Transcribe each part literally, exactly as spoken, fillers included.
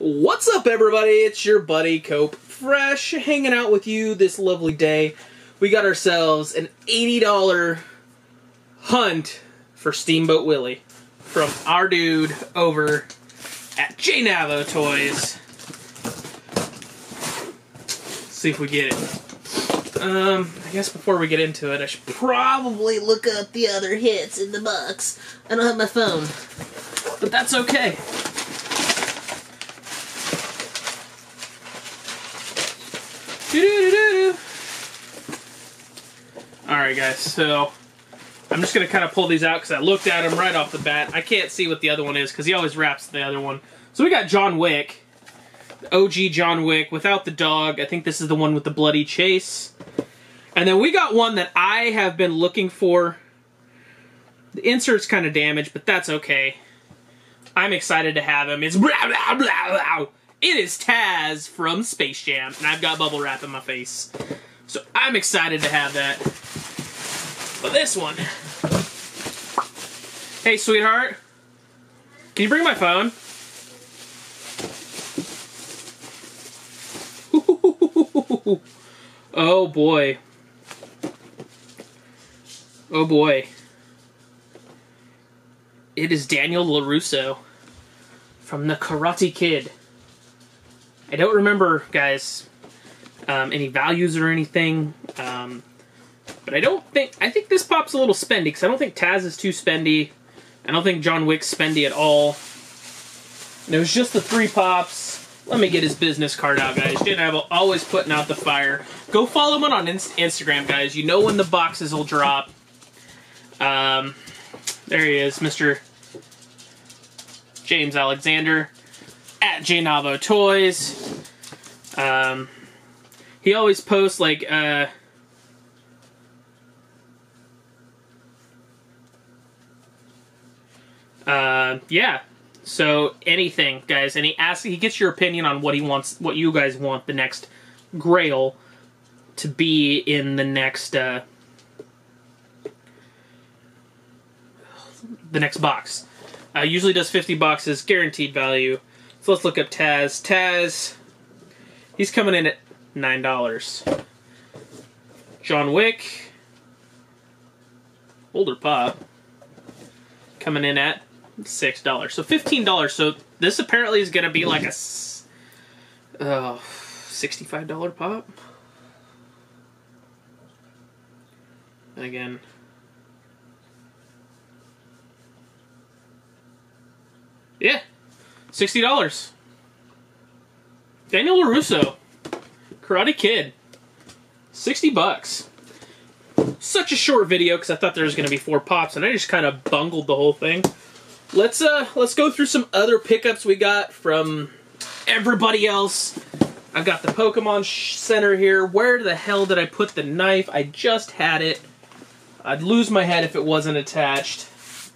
What's up, everybody? It's your buddy Cope Fresh hanging out with you this lovely day. We got ourselves an eighty dollar hunt for Steamboat Willie from our dude over at J Navo Toys. Let's see if we get it. Um, I guess before we get into it, I should probably look up the other hits in the box. I don't have my phone, but that's okay. Alright guys, so I'm just going to kind of pull these out because I looked at them right off the bat. I can't see what the other one is because he always wraps the other one. So we got John Wick, the O G John Wick without the dog. I think this is the one with the bloody chase. And then we got one that I have been looking for. The insert's kind of damaged, but that's okay. I'm excited to have him. It's blah, blah, blah, blah. It is Taz from Space Jam, and I've got bubble wrap in my face. So I'm excited to have that. But this one. Hey, sweetheart. Can you bring my phone? Ooh. Oh, boy. Oh, boy. It is Daniel LaRusso from The Karate Kid. I don't remember, guys, um, any values or anything, um, but I don't think, I think this pop's a little spendy, because I don't think Taz is too spendy. I don't think John Wick's spendy at all. And it was just the three pops. Let me get his business card out, guys. J Navo always putting out the fire. Go follow him on Inst Instagram, guys. You know when the boxes will drop. Um, there he is, Mister James Alexander. At J Navo Toys. Um, he always posts like uh, uh, yeah. So anything, guys, and he asks, he gets your opinion on what he wants, what you guys want the next Grail to be in the next uh, the next box. Uh, usually does fifty boxes, guaranteed value. So let's look up Taz. Taz, he's coming in at nine dollars. John Wick, older pop, coming in at six dollars. So fifteen dollars. So this apparently is going to be like a uh, sixty-five dollar pop. And again... yeah. sixty dollars. Daniel LaRusso, Karate Kid, sixty bucks. Such a short video because I thought there was going to be four pops, and I just kind of bungled the whole thing. Let's uh, let's go through some other pickups we got from everybody else. I've got the Pokemon Center here. Where the hell did I put the knife? I just had it. I'd lose my head if it wasn't attached.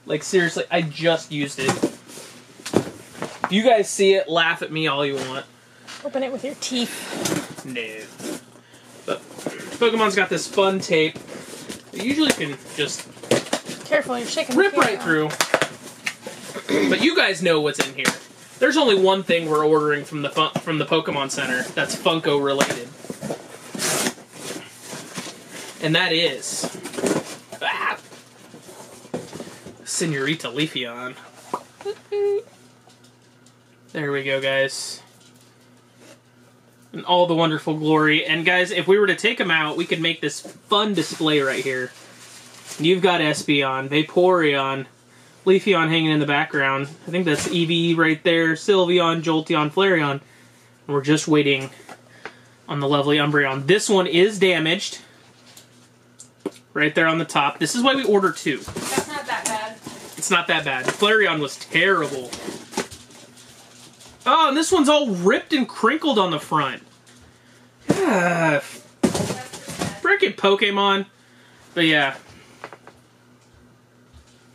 Like seriously, I just used it. You guys see it, laugh at me all you want. Open it with your teeth. No. But Pokemon's got this fun tape. You usually can just... careful, you're shaking the camera. Rip right through. But you guys know what's in here. There's only one thing we're ordering from the fun from the Pokemon Center that's Funko related. And that is... ah, Senorita Leafeon. There we go, guys. And all the wonderful glory. And guys, if we were to take them out, we could make this fun display right here. You've got Espeon, Vaporeon, Leafeon hanging in the background. I think that's Eevee right there, Sylveon, Jolteon, Flareon. And we're just waiting on the lovely Umbreon. This one is damaged. Right there on the top. This is why we order two. That's not that bad. It's not that bad. Flareon was terrible. Oh, and this one's all ripped and crinkled on the front. Yeah. Frickin' Pokemon. But yeah.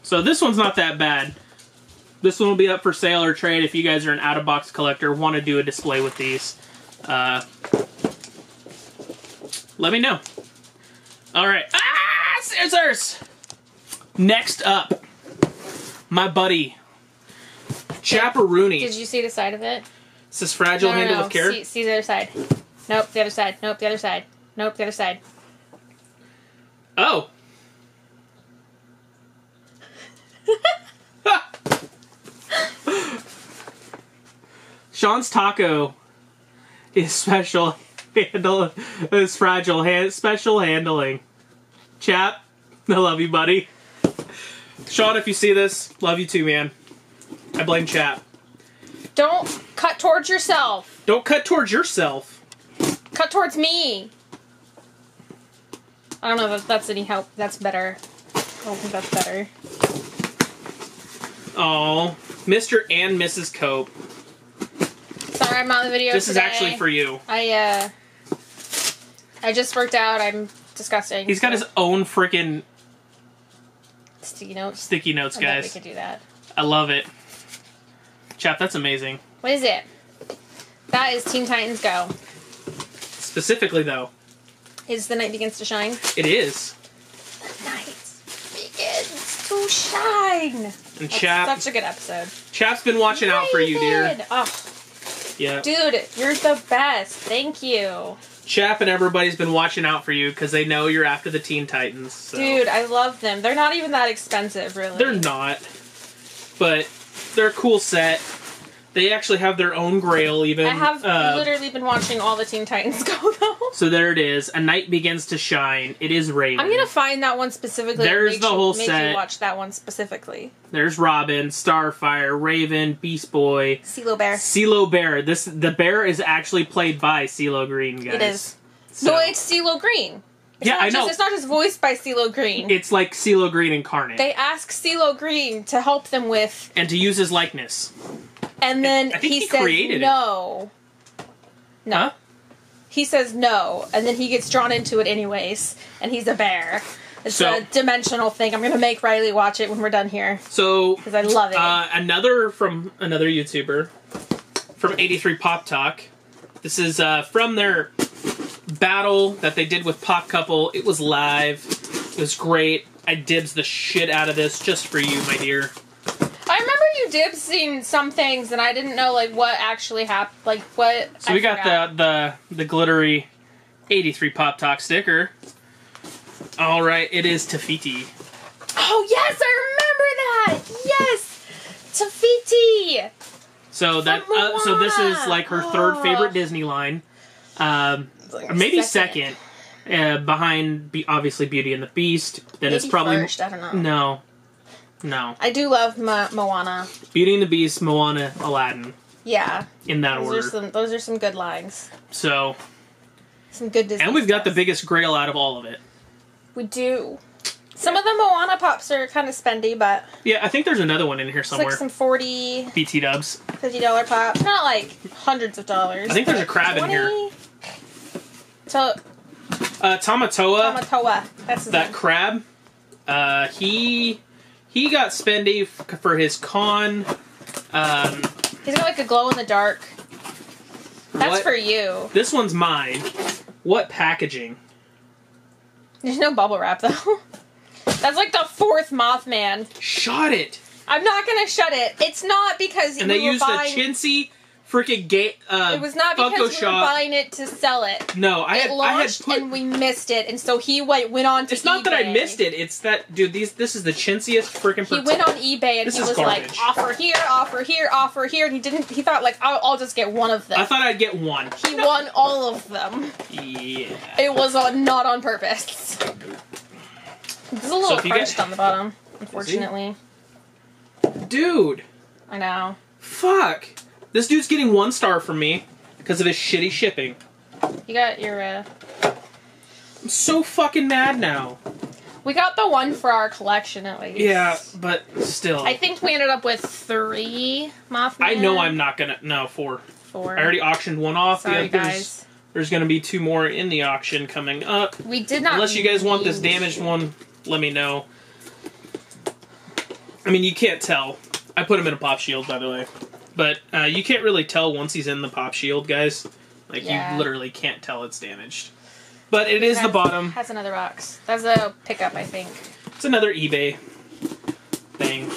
So this one's not that bad. This one will be up for sale or trade if you guys are an out-of-box collector, want to do a display with these. Uh, let me know. Alright. Ah! Scissors! Next up, my buddy... Chaparoonie. Did you see the side of it? Is this fragile no, no, handle no. of care? See, see the other side. Nope, the other side. Nope, the other side. Nope, the other side. Oh. Sean's Taco is special handle is fragile hand special handling. Chap, I love you, buddy. Sean, if you see this, love you too, man. I blame Chap. Don't cut towards yourself. Don't cut towards yourself. Cut towards me. I don't know if that's any help. That's better. I don't think that's better. Oh, Mister and Missus Cope. Sorry, I'm not in the video. This today. is actually for you. I uh, I just worked out. I'm disgusting. He's so. got his own freaking sticky notes. Sticky notes, I guys. We could do that. I love it, Chap. That's amazing. What is it? That is Teen Titans Go. Specifically, though, is The Night Begins to Shine. It is. The night begins to shine. And Chap, that's such a good episode. Chap's been watching Raven. out for you, dear. Oh. Yeah. Dude, you're the best. Thank you. Chap and everybody's been watching out for you because they know you're after the Teen Titans. So. Dude, I love them. They're not even that expensive, really. They're not. But they're a cool set. They actually have their own grail, even. I have uh, literally been watching all the Teen Titans Go, though. So there it is. A Night Begins to Shine. It is Raven. I'm going to find that one specifically. There's and make the whole you, make set. You watch that one specifically. There's Robin, Starfire, Raven, Beast Boy. CeeLo Bear. CeeLo Bear. This, the bear is actually played by CeeLo Green, guys. It is. So no, it's CeeLo Green. It's yeah, I know. Just, it's not just voiced by CeeLo Green. It's like CeeLo Green incarnate. They ask CeeLo Green to help them with... And to use his likeness. And then I think he, he says no. It. No. Huh? He says no, and then he gets drawn into it anyways, and he's a bear. It's so, a dimensional thing. I'm going to make Riley watch it when we're done here. So... Because I love it. Uh, another from another YouTuber, from eighty-three Pop Talk. This is uh, from their battle that they did with Pop Couple. It was live. It was great. I dibs the shit out of this just for you, my dear. I remember you dibs seen some things, and I didn't know like what actually happened. Like what? So I we forgot. got the the the glittery eighty-three Pop Talk sticker. All right, it is Te Fiti. Oh yes, I remember that. Yes, Te Fiti. So that uh, so this is like her oh. third favorite Disney line, um, like maybe second, second uh, behind be obviously Beauty and the Beast. Then maybe it's probably first, I don't know. No. No. I do love Mo Moana. Beauty and the Beast, Moana, Aladdin. Yeah. In that those order. Are some, those are some good lines. So. Some good Disney And we've got stuff. the biggest grail out of all of it. We do. Some yeah. of the Moana pops are kind of spendy, but. Yeah, I think there's another one in here somewhere. It's like some forty. B T dubs. fifty dollar pops. Not like hundreds of dollars. I think there's a crab in here. So. Uh, Tamatoa. Tamatoa. That's his That name. crab. Uh, he. He got spendy f for his con. Um, He's got like a glow in the dark. That's what, for you. This one's mine. What packaging? There's no bubble wrap though. That's like the fourth Mothman. Shut it. I'm not gonna shut it. It's not because and you they were used buying... a chintzy freaking gate. Uh, it was not because Funko we were buying it to sell it. No, I it had launched I had put... and we missed it, and so he went went on to. It's eBay. Not that I missed it. It's that dude. These this is the chintziest freaking. He went on eBay and this he was garbage. like, offer here, offer here, offer here, and he didn't. He thought like, I'll, I'll just get one of them. I thought I'd get one. He no. won all of them. Yeah. It was on, not on purpose. There's a little so crunched guys... on the bottom, unfortunately. Dude. I know. Fuck. This dude's getting one star from me because of his shitty shipping. You got your, uh... I'm so fucking mad now. We got the one for our collection, at least. Yeah, but still. I think we ended up with three Mothman. I know I'm not gonna... No, four. Four. I already auctioned one off. Sorry, yeah, guys. There's, there's gonna be two more in the auction coming up. We did not... Unless you guys want this damaged one, let me know. I mean, you can't tell. I put him in a pop shield, by the way. But uh, you can't really tell once he's in the pop shield, guys. Like, yeah. you literally can't tell it's damaged. But it, it is has, the bottom. That's another box. That's a pickup, I think. It's another eBay thing.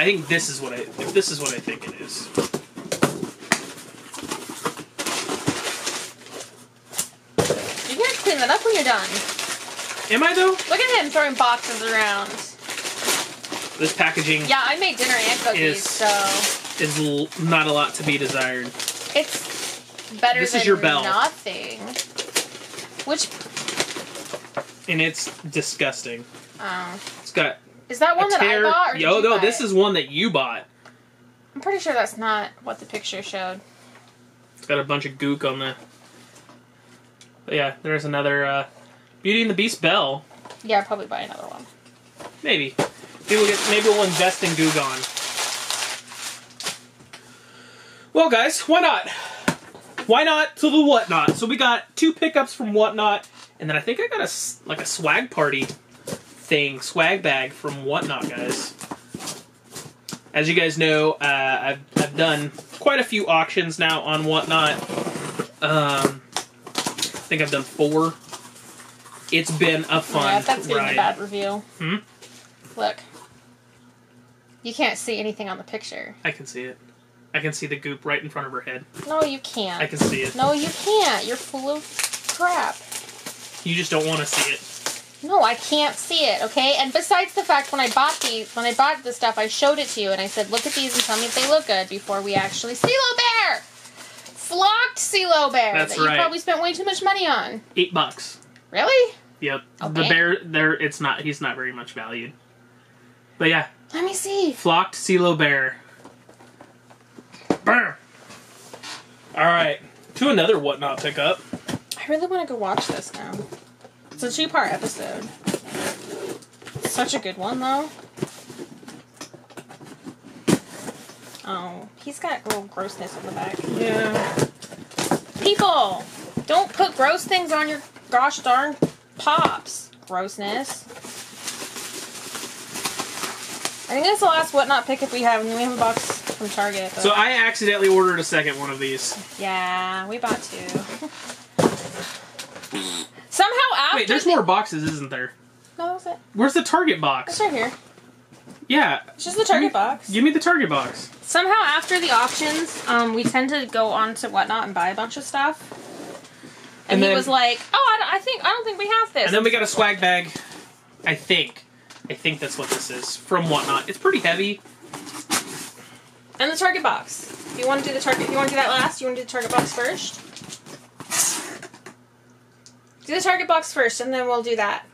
I think this is what I if this is what I think it is. You gotta clean that up when you're done. Am I though? Look at him throwing boxes around. This packaging. Yeah, I made dinner and cookies, is, so is l not a lot to be desired. It's better this than is your bell. nothing. Which. And it's disgusting. Oh. It's got. Is that one that I bought? Or did Yo, no, this is one that you bought. I'm pretty sure that's not what the picture showed. It's got a bunch of gook on the. But yeah, there's another uh, Beauty and the Beast bell. Yeah, I'll probably buy another one. Maybe. Maybe we'll, get, maybe we'll invest in gook on. Well, guys, why not? Why not to the Whatnot? So we got two pickups from Whatnot, and then I think I got a like a swag party. Thing, swag bag from Whatnot, guys. As you guys know, uh, I've, I've done quite a few auctions now on Whatnot. Um, I think I've done four. It's been a fun yeah, that's getting ride. A bad review. Hmm? Look. You can't see anything on the picture. I can see it. I can see the goop right in front of her head. No, you can't. I can see it. No, you can't. You're full of crap. You just don't want to see it. No, I can't see it, okay? And besides the fact, when I bought these, when I bought this stuff, I showed it to you, and I said, look at these and tell me if they look good before we actually... CeeLo Bear! Flocked CeeLo Bear! That's that right. You probably spent way too much money on. Eight bucks. Really? Yep. Okay. The bear, there, it's not, he's not very much valued. But yeah. Let me see. Flocked CeeLo Bear. Brr! Alright, to another Whatnot pickup. I really want to go watch this now. It's a two-part episode. Such a good one, though. Oh, he's got a little grossness on the back. Yeah. People, don't put gross things on your gosh darn pops. Grossness. I think that's the last Whatnot pickup we have, and we have a box from Target. So I accidentally ordered a second one of these. Yeah, we bought two. Somehow after... Wait, there's more boxes, isn't there? No, that's it. Where's the Target box? It's right here. Yeah. It's just the Target give, box. Give me the Target box. Somehow after the auctions, um, we tend to go on to Whatnot and buy a bunch of stuff. And, and then, he was like, oh, I, I, think, I don't think we have this. And then we got a swag bag, I think. I think that's what this is, from Whatnot. It's pretty heavy. And the Target box. If you want to do the Target, if you want to do that last, you want to do the Target box first? Do the Target box first, and then we'll do that.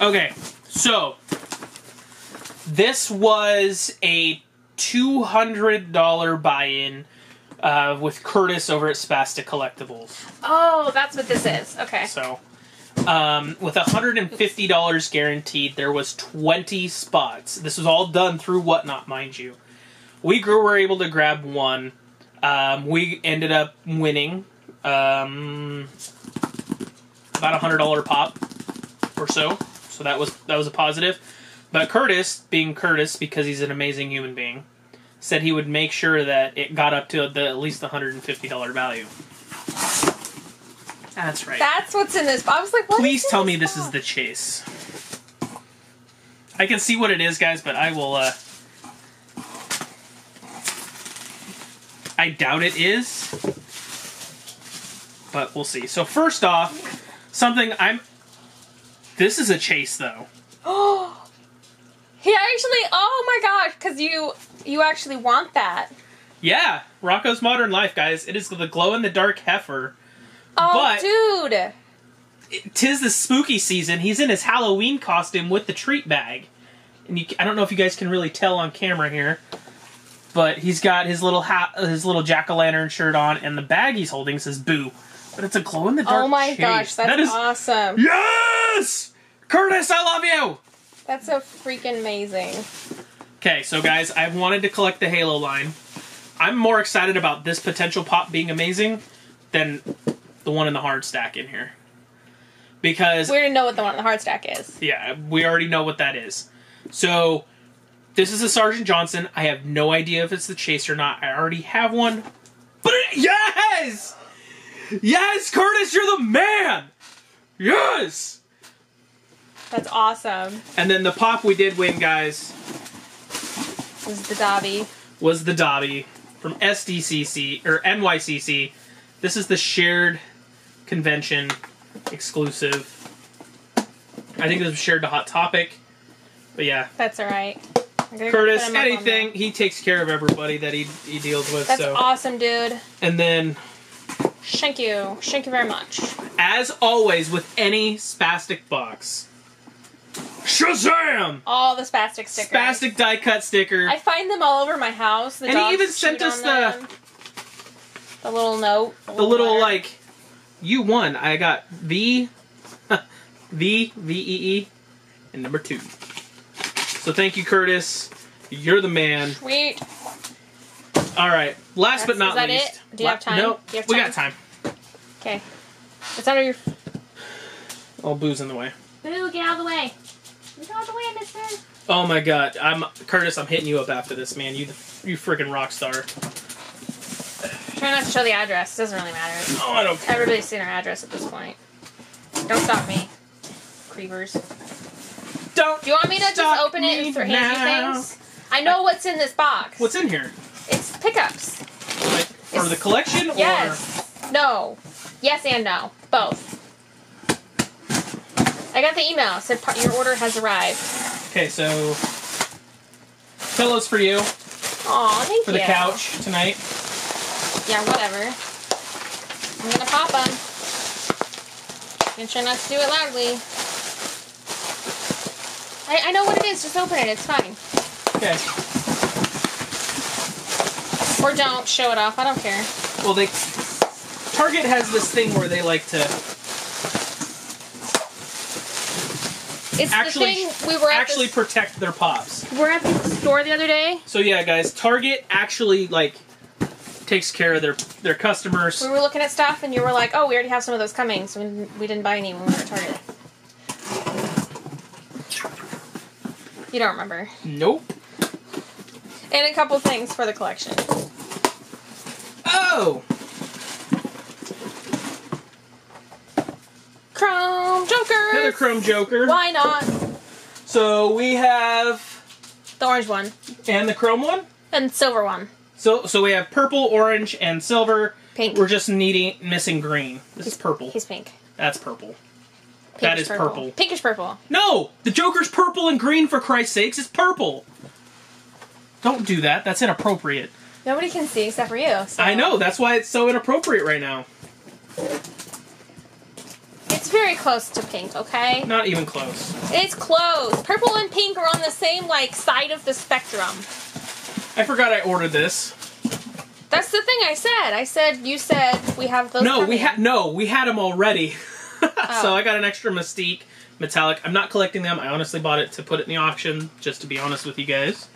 Okay, so this was a two hundred dollar buy-in uh, with Curtis over at Spastic Collectibles. Oh, that's what this is. Okay. So, um, with one hundred fifty dollars guaranteed, there was twenty spots. This was all done through Whatnot, mind you. We were able to grab one. Um, we ended up winning. Um, about a hundred dollar pop or so. So that was that was a positive. But Curtis, being Curtis, because he's an amazing human being, said he would make sure that it got up to the, at least the hundred and fifty dollar value. That's right. That's what's in this. I was like, what please is tell me this box? Is the chase. I can see what it is, guys, but I will. Uh, I doubt it is. But we'll see. So first off, something I'm... This is a chase, though. Oh! He actually... Oh my gosh! Because you you actually want that. Yeah. Rocko's Modern Life, guys. It is the glow-in-the-dark heifer. Oh, but dude! It, tis the spooky season. He's in his Halloween costume with the treat bag. And you, I don't know if you guys can really tell on camera here, but he's got his little hat, his little jack-o'-lantern shirt on, and the bag he's holding says, Boo. But it's a glow-in-the-dark. Oh my chase. Gosh, that's that is, awesome. Yes! Curtis, I love you! That's so freaking amazing. Okay, so guys, I've wanted to collect the Halo line. I'm more excited about this potential pop being amazing than the one in the hard stack in here. Because... We already know what the one in the hard stack is. Yeah, we already know what that is. So, this is a Sergeant Johnson. I have no idea if it's the chase or not. I already have one. But it, yes! Yes, Curtis, you're the man! Yes! That's awesome. And then the pop we did win, guys, was the Dobby. Was the Dobby from S D C C or N Y C C. This is the shared convention exclusive. I think this was shared to Hot Topic, but yeah. That's all right. Curtis, anything, he takes care of everybody that he, he deals with. That's so awesome, dude. And then... Thank you. Thank you very much. As always, with any spastic box. Shazam! All the spastic stickers. Spastic die-cut sticker. I find them all over my house. The and he even sent us the... Them. The little note. The little, the little like, you won. I got the... The V E E and number two. So thank you, Curtis. You're the man. Sweet. All right. Last That's, but not is that least. It? Do you have time? Nope. Do you have time? We got time. Okay. It's under your. All booze in the way. Boo! Get out of the way. Get out of the way, Mister. Oh my God! I'm Curtis. I'm hitting you up after this, man. You you freaking rock star. Try not to show the address. It doesn't really matter. Oh, I don't care. Everybody's seen our address at this point. Don't stop me. Creepers. Don't. Do you want me to just open it and hand you things? I know I, what's in this box. What's in here? It's pickups. Like for it's, the collection? Or? Yes. No. Yes and no. Both. I got the email. It said your order has arrived. Okay, so pillows for you. Aw, thank for you. For the couch tonight. Yeah, whatever. I'm gonna pop them. And try not to do it loudly. I, I know what it is. Just open it. It's fine. Okay. Or don't show it off. I don't care. Well, they... Target has this thing where they like to... It's actually, the thing we were at actually this, protect their pops. We were at the store the other day. So, yeah, guys. Target actually, like, takes care of their, their customers. We were looking at stuff, and you were like, oh, we already have some of those coming, so we didn't, we didn't buy any when we were at Target. You don't remember. Nope. And a couple things for the collection. Oh! Chrome Joker! Another Chrome Joker. Why not? So we have... The orange one. And the chrome one? And the silver one. So so we have purple, orange, and silver. Pink. We're just needing missing green. This he's, is purple. He's pink. That's purple. Pink that is purple. purple. Pink is purple. No! The Joker's purple and green, for Christ's sakes. It's purple! Don't do that. That's inappropriate. Nobody can see except for you. So. I know. That's why it's so inappropriate right now. It's very close to pink, okay? Not even close. It's close. Purple and pink are on the same, like, side of the spectrum. I forgot I ordered this. That's the thing I said. I said, you said we have those No, coming. we had No, we had them already. Oh. So I got an extra Mystique Metallic. I'm not collecting them. I honestly bought it to put it in the auction, just to be honest with you guys.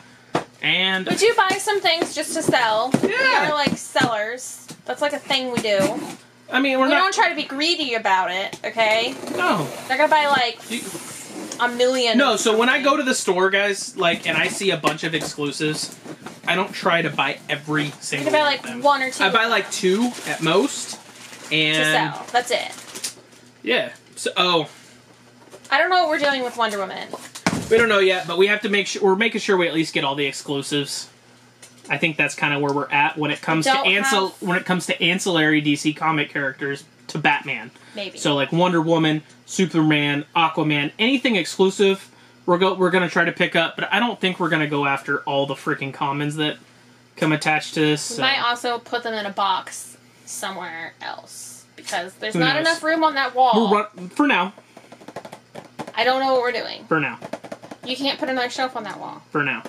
And would you buy some things just to sell? Yeah. We're like sellers. That's like a thing we do. I mean, we're we not... don't try to be greedy about it, okay? No. They're gonna buy like... You... A million. No, so when I go to the store, guys, like, and I see a bunch of exclusives, I don't try to buy every single one. You buy like one, one or two. I buy like two at most. And to sell. That's it. Yeah. So, oh. I don't know what we're doing with Wonder Woman. We don't know yet, but we have to make sure, we're making sure we at least get all the exclusives. I think that's kind of where we're at when it comes to ancil have... when it comes to ancillary D C comic characters to Batman. Maybe. So like Wonder Woman, Superman, Aquaman, anything exclusive, we're go we're gonna try to pick up. But I don't think we're gonna go after all the freaking commons that come attached to this. So. We might also put them in a box somewhere else because there's Who not knows? enough room on that wall. We'll run for now. I don't know what we're doing. For now. You can't put another shelf on that wall. For now.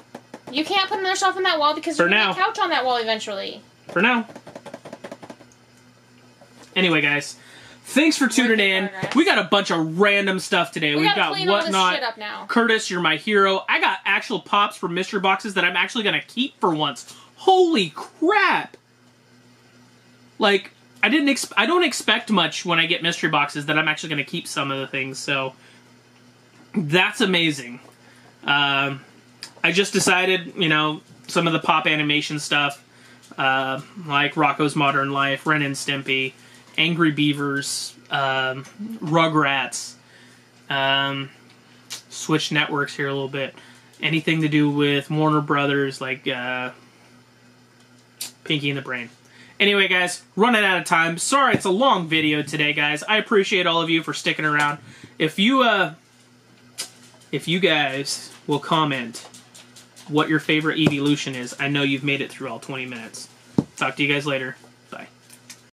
You can't put another shelf on that wall because you're gonna get a couch on that wall eventually. For now. Anyway, guys, thanks for tuning in. We got a bunch of random stuff today. We've got Whatnot, Curtis, You're My Hero. I got actual pops from mystery boxes that I'm actually going to keep for once. Holy crap! Like, I didn't ex I don't expect much when I get mystery boxes that I'm actually going to keep some of the things, so that's amazing. Um, I just decided, you know, some of the pop animation stuff, uh, like Rocko's Modern Life, Ren and Stimpy, Angry Beavers, um, Rugrats, um, switch networks here a little bit. Anything to do with Warner Brothers, like uh, Pinky and the Brain. Anyway, guys, running out of time. Sorry it's a long video today, guys. I appreciate all of you for sticking around. If you, uh, if you guys will comment what your favorite evolution is, I know you've made it through all twenty minutes. Talk to you guys later.